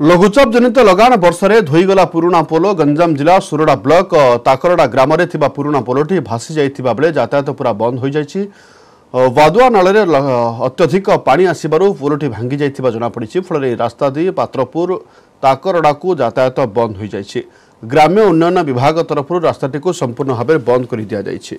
लघुचाप जनित लगान वर्षे धोईगला पुराणा पोल गंजाम जिला सोरडा ब्लॉक ताकरडा ग्राम पुराणा पोलटी भासी जाइथिबा बेले यातायात पूरा बंद हो जाइछि। वादुआ नाले अत्यधिक पानी आसिबारु पोलटी भांगी जाइथिबा जना पड़िछि। फलरे रास्ता दी पात्रपुर ताकरडा को यातायात बंद हो जाइछि। ग्राम्य उन्नयन विभाग तरफ रास्ताटी को संपूर्ण भाव बंद कर दिया जाइछि।